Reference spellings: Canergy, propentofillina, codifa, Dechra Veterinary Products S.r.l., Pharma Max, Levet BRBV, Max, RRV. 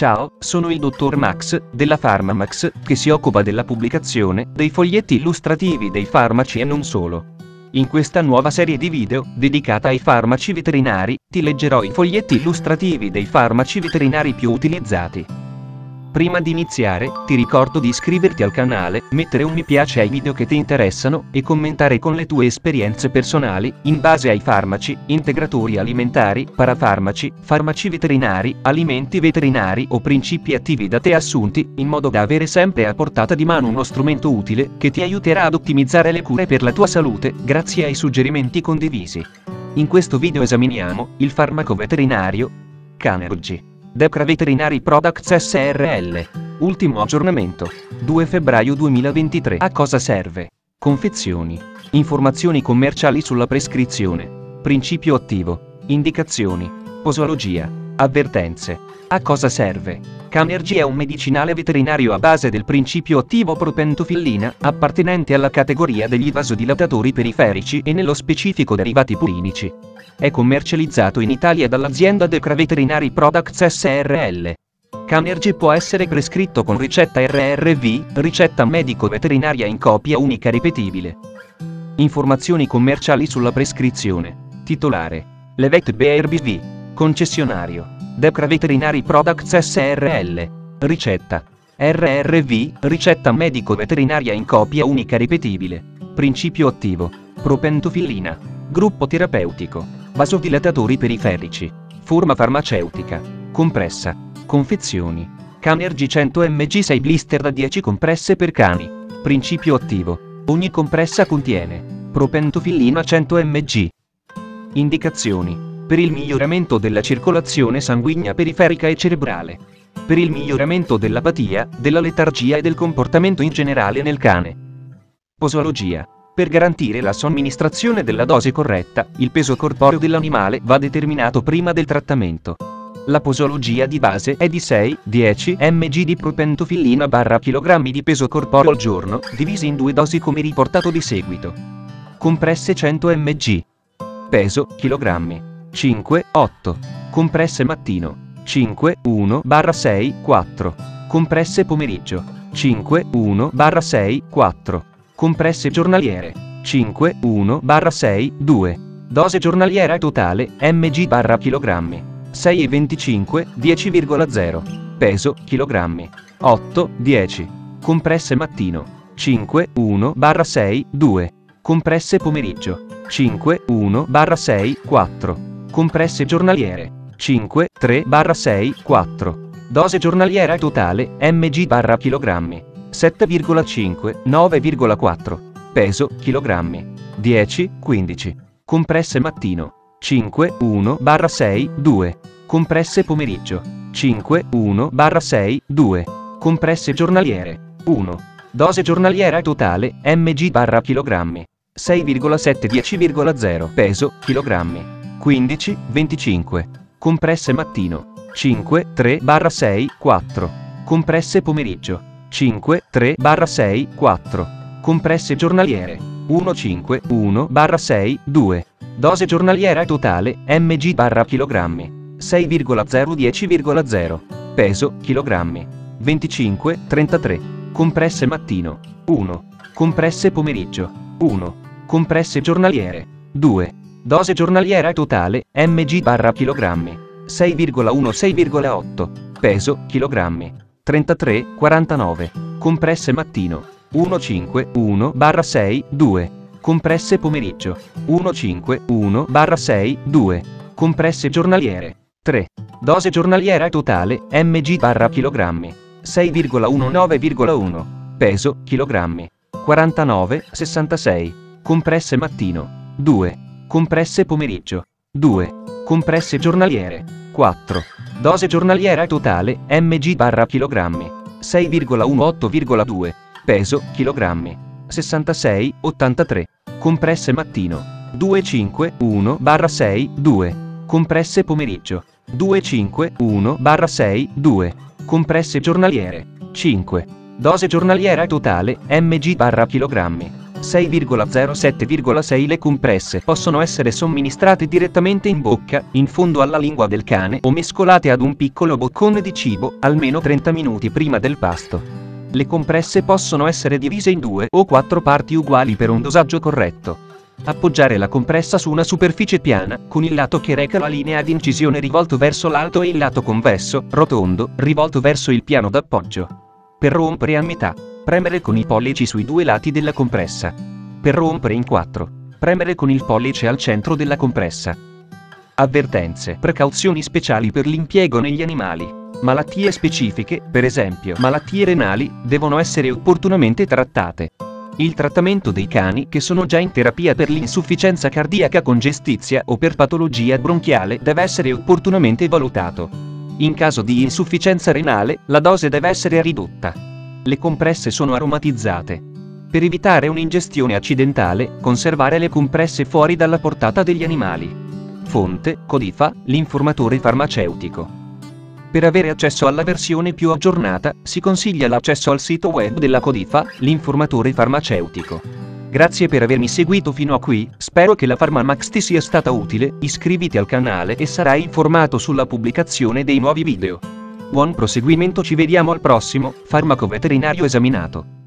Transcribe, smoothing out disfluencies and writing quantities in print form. Ciao, sono il dottor Max, della Pharma Max, che si occupa della pubblicazione dei foglietti illustrativi dei farmaci e non solo. In questa nuova serie di video, dedicata ai farmaci veterinari, ti leggerò i foglietti illustrativi dei farmaci veterinari più utilizzati. Prima di iniziare, ti ricordo di iscriverti al canale, mettere un mi piace ai video che ti interessano, e commentare con le tue esperienze personali, in base ai farmaci, integratori alimentari, parafarmaci, farmaci veterinari, alimenti veterinari o principi attivi da te assunti, in modo da avere sempre a portata di mano uno strumento utile, che ti aiuterà ad ottimizzare le cure per la tua salute, grazie ai suggerimenti condivisi. In questo video esaminiamo il farmaco veterinario Canergy. Dechra Veterinary Products S.r.l. Ultimo aggiornamento. 2 febbraio 2023. A cosa serve? Confezioni. Informazioni commerciali sulla prescrizione. Principio attivo. Indicazioni. Posologia. Avvertenze. A cosa serve? Canergy è un medicinale veterinario a base del principio attivo propentofillina, appartenente alla categoria degli vasodilatatori periferici e nello specifico derivati purinici. È commercializzato in Italia dall'azienda Dechra Veterinary Products S.r.l. Canergy può essere prescritto con ricetta RRV, ricetta medico-veterinaria in copia unica ripetibile. Informazioni commerciali sulla prescrizione. Titolare: Levet BRBV. Concessionario: Dechra Veterinary Products S.r.l. Ricetta: RRV, ricetta medico-veterinaria in copia unica ripetibile. Principio attivo: propentofillina. Gruppo terapeutico: vasodilatatori periferici. Forma farmaceutica: compressa. Confezioni: Canergy 100 mg 6 blister da 10 compresse per cani. Principio attivo: ogni compressa contiene propentofillina 100 mg. Indicazioni: per il miglioramento della circolazione sanguigna periferica e cerebrale. Per il miglioramento dell'apatia, della letargia e del comportamento in generale nel cane. Posologia: per garantire la somministrazione della dose corretta, il peso corporeo dell'animale va determinato prima del trattamento. La posologia di base è di 6-10 mg di propentofillina / kg di peso corporeo al giorno, divisi in 2 dosi come riportato di seguito. Compresse 100 mg. Peso, kg. 5,8. Compresse mattino. 5,1/6,4. Compresse pomeriggio. 5,1/6,4. Compresse giornaliere. 5,1/6,2. Dose giornaliera totale, mg/kg. 6,25, 10,0. Peso, kg. 8,10. Compresse mattino. 5,1/6,2. Compresse pomeriggio. 5,1/6,4. Compresse giornaliere. 5,3/6,4. Dose giornaliera totale, mg/kg. 7,5, 9,4. Peso, kg. 10,15. Compresse mattino. 5,1/6,2. Compresse pomeriggio. 5,1/6,2. Compresse giornaliere. 1. Dose giornaliera totale, mg/kg. 6,7, 10,0. Peso, kg. 15,25. Compresse mattino. 5,3/6,4. Compresse pomeriggio. 5,3/6,4. Compresse giornaliere. 1,5,1/6,2. Dose giornaliera totale, mg/kg. 6,0, 10,0. Peso, kg. 25,33. Compresse mattino. 1. Compresse pomeriggio. 1. Compresse giornaliere. 2. Dose giornaliera totale, mg/kg. 6,1-6,8. Peso, kg. 33,49. Compresse mattino. 1,5,1/6,2. Compresse pomeriggio. 1,5,1/6,2. Compresse giornaliere. 3. Dose giornaliera totale, mg/kg. 6,1-9,1. Peso, kg. 49,66. Compresse mattino. 2. Compresse pomeriggio. 2. Compresse giornaliere. 4. Dose giornaliera totale, mg/kg. 6,1-8,2. Peso, kg. 66,83. Compresse mattino. 2,5,1/6,2. Compresse pomeriggio. 2,5,1/6,2. Compresse giornaliere. 5. Dose giornaliera totale, mg/kg. 6,07,6 Le compresse possono essere somministrate direttamente in bocca, in fondo alla lingua del cane o mescolate ad un piccolo boccone di cibo, almeno 30 minuti prima del pasto. Le compresse possono essere divise in 2 o 4 parti uguali per un dosaggio corretto. Appoggiare la compressa su una superficie piana, con il lato che reca la linea di incisione rivolto verso l'alto e il lato convesso, rotondo, rivolto verso il piano d'appoggio. Per rompere a metà, premere con i pollici sui 2 lati della compressa. Per rompere in 4, premere con il pollice al centro della compressa. Avvertenze: precauzioni speciali per l'impiego negli animali. Malattie specifiche, per esempio malattie renali, devono essere opportunamente trattate. Il trattamento dei cani che sono già in terapia per l'insufficienza cardiaca congestizia o per patologia bronchiale deve essere opportunamente valutato. In caso di insufficienza renale, la dose deve essere ridotta. Le compresse sono aromatizzate. Per evitare un'ingestione accidentale, conservare le compresse fuori dalla portata degli animali. Fonte: Codifa, l'informatore farmaceutico. Per avere accesso alla versione più aggiornata, si consiglia l'accesso al sito web della Codifa, l'informatore farmaceutico. Grazie per avermi seguito fino a qui, spero che la Pharma Max ti sia stata utile, iscriviti al canale e sarai informato sulla pubblicazione dei nuovi video. Buon proseguimento, ci vediamo al prossimo farmaco veterinario esaminato.